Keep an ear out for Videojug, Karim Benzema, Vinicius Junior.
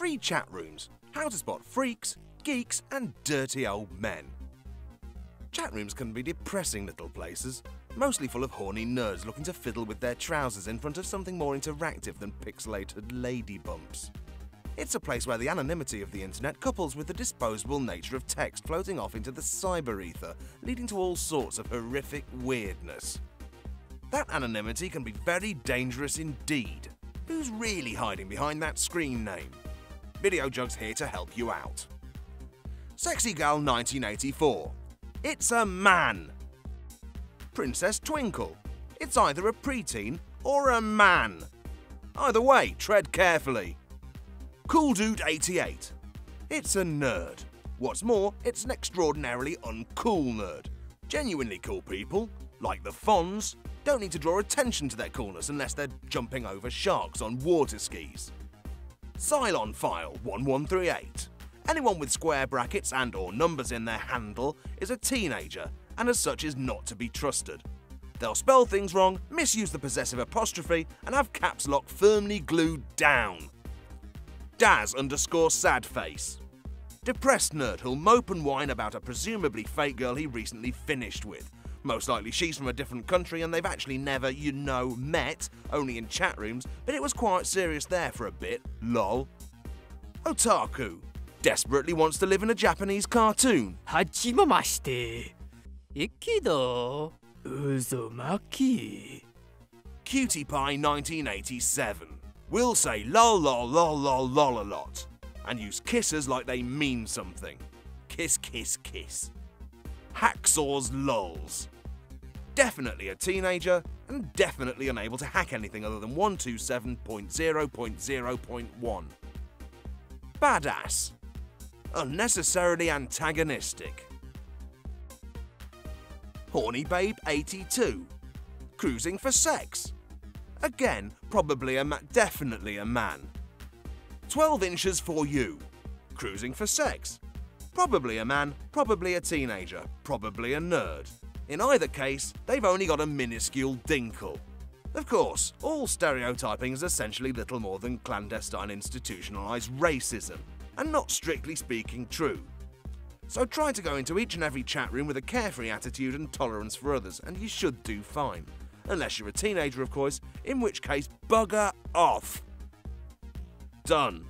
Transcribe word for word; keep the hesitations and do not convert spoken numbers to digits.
free chat rooms, how to spot freaks, geeks and dirty old men. Chat rooms can be depressing little places, mostly full of horny nerds looking to fiddle with their trousers in front of something more interactive than pixelated lady bumps. It's a place where the anonymity of the internet couples with the disposable nature of text floating off into the cyber ether, leading to all sorts of horrific weirdness. That anonymity can be very dangerous indeed. Who's really hiding behind that screen name? Videojug's here to help you out. Sexy Gal nineteen eighty-four. It's a man. Princess Twinkle. It's either a preteen or a man. Either way, tread carefully. Cool Dude eighty-eight. It's a nerd. What's more, it's an extraordinarily uncool nerd. Genuinely cool people, like the Fonz, don't need to draw attention to their coolness unless they're jumping over sharks on water skis. Cylon File one one three eight. Anyone with square brackets and or numbers in their handle is a teenager and as such is not to be trusted. They'll spell things wrong, misuse the possessive apostrophe and have caps lock firmly glued down. Daz underscore sad face. Depressed nerd who'll mope and whine about a presumably fake girl he recently finished with. Most likely she's from a different country and they've actually never, you know, met, only in chat rooms, but it was quite serious there for a bit, lol. Otaku. Desperately wants to live in a Japanese cartoon. Hajimemashite. Ikido Uzumaki. Cutie Pie nineteen eighty-seven. Will say lol lol lol lol lol a lot and use kisses like they mean something. Kiss kiss kiss. Hacksaw's lols. Definitely a teenager and definitely unable to hack anything other than one twenty-seven point zero point zero point one. Badass. Unnecessarily antagonistic. Horny Babe eighty-two. Cruising for sex. Again, probably a ma definitely a man. twelve inches for you. Cruising for sex. Probably a man, probably a teenager, probably a nerd. In either case, they've only got a minuscule dinkle. Of course, all stereotyping is essentially little more than clandestine institutionalized racism, and not strictly speaking true. So try to go into each and every chat room with a carefree attitude and tolerance for others, and you should do fine. Unless you're a teenager, of course, in which case, bugger off. Done.